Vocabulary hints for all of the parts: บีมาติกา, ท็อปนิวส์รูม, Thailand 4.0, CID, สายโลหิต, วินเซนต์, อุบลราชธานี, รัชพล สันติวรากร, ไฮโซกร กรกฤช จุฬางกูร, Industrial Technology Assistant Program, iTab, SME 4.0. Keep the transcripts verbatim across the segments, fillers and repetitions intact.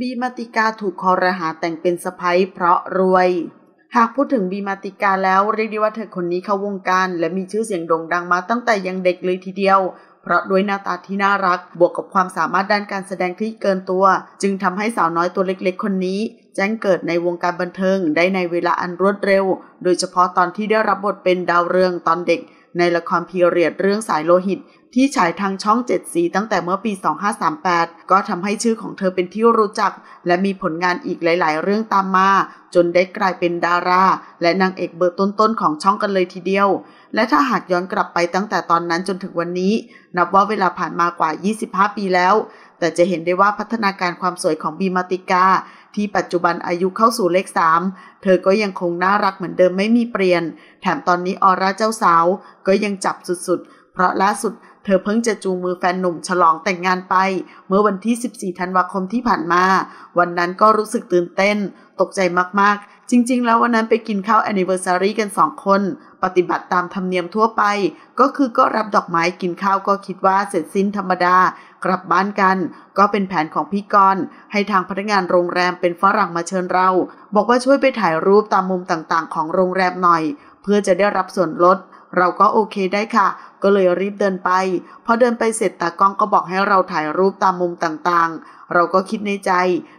บีมาติกาถูกคอรหาแต่งเป็นสะใภ้เพราะรวยหากพูดถึงบีมาติกาแล้วเรียกได้ว่าเธอคนนี้เข้าวงการและมีชื่อเสียงโด่งดังมาตั้งแต่ยังเด็กเลยทีเดียวเพราะด้วยหน้าตาที่น่ารักบวกกับความสามารถด้านการแสดงที่เกินตัวจึงทำให้สาวน้อยตัวเล็กๆคนนี้แจ้งเกิดในวงการบันเทิงได้ในเวลาอันรวดเร็วโดยเฉพาะตอนที่ได้รับบทเป็นดาวเรืองตอนเด็กในละครพีเรียดเรื่องสายโลหิตที่ฉายทางช่องเจ็ดสีตั้งแต่เมื่อปีสองพันห้าร้อยสามสิบแปดก็ทำให้ชื่อของเธอเป็นที่รู้จักและมีผลงานอีกหลายๆเรื่องตามมาจนได้กลายเป็นดาราและนางเอกเบอร์ต้นๆของช่องกันเลยทีเดียวและถ้าหากย้อนกลับไปตั้งแต่ตอนนั้นจนถึงวันนี้นับว่าเวลาผ่านมากว่ายี่สิบห้าปีแล้วแต่จะเห็นได้ว่าพัฒนาการความสวยของบีมาติกาที่ปัจจุบันอายุเข้าสู่เลขสามเธอก็ยังคงน่ารักเหมือนเดิมไม่มีเปลี่ยนแถมตอนนี้ออร่าเจ้าสาวก็ยังจับสุดๆเพราะล่าสุดเธอเพิ่งจะจูงมือแฟนหนุ่มฉลองแต่งงานไปเมื่อวันที่สิบสี่ธันวาคมที่ผ่านมาวันนั้นก็รู้สึกตื่นเต้นตกใจมากๆจริงๆแล้ววันนั้นไปกินข้าวแอนนิเวอร์ซารีกันสองคนปฏิบัติตามธรรมเนียมทั่วไปก็คือก็รับดอกไม้กินข้าวก็คิดว่าเสร็จสิ้นธรรมดากลับบ้านกันก็เป็นแผนของพี่กรณ์ให้ทางพนักงานโรงแรมเป็นฝรั่งมาเชิญเราบอกว่าช่วยไปถ่ายรูปตามมุมต่างๆของโรงแรมหน่อยเพื่อจะได้รับส่วนลดเราก็โอเคได้ค่ะก็เลยรีบเดินไปพอเดินไปเสร็จตากล้องก็บอกให้เราถ่ายรูปตามมุมต่างๆเราก็คิดในใจ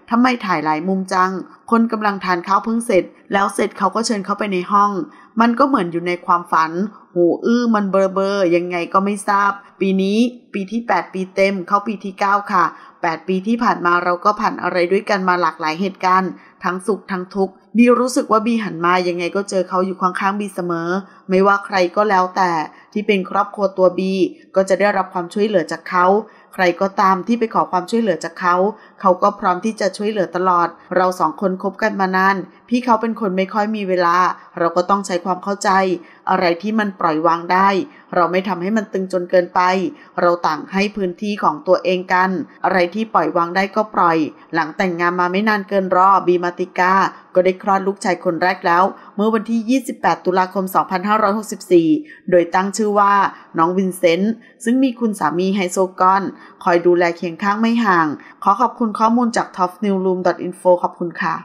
ทำไมถ่ายหลายมุมจังคนกำลังทานข้าวเพิ่งเสร็จแล้วเสร็จเขาก็เชิญเข้าไปในห้องมันก็เหมือนอยู่ในความฝันหูอื้อมันเบลอๆยังไงก็ไม่ทราบปีนี้ปีที่แปดปีเต็มเข้าปีที่เก้าค่ะแปดปีที่ผ่านมาเราก็ผ่านอะไรด้วยกันมาหลากหลายเหตุการณ์ทั้งสุขทั้งทุกข์บีรู้สึกว่าบีหันมายังไงก็เจอเขาอยู่ข้างๆบีเสมอไม่ว่าใครก็แล้วแต่ที่เป็นครอบครัวตัวบีก็จะได้รับความช่วยเหลือจากเขาใครก็ตามที่ไปขอความช่วยเหลือจากเขาเขาก็พร้อมที่จะช่วยเหลือตลอดเราสองคนคบกันมานานพี่เขาเป็นคนไม่ค่อยมีเวลาเราก็ต้องใช้ความเข้าใจอะไรที่มันปล่อยวางได้เราไม่ทำให้มันตึงจนเกินไปเราต่างให้พื้นที่ของตัวเองกันอะไรที่ปล่อยวางได้ก็ปล่อยหลังแต่งงานมาไม่นานเกินรอบีมาติกาก็ได้คลอดลูกชายคนแรกแล้วเมื่อวันที่ยี่สิบแปดตุลาคมสองพันห้าร้อยหกสิบสี่โดยตั้งชื่อว่าน้องวินเซนต์ซึ่งมีคุณสามีไฮโซกรคอยดูแลเคียงข้างไม่ห่างขอขอบคุณข้อมูลจาก ท็อปนิวส์รูม ดอท อินโฟ ขอบคุณค่ะ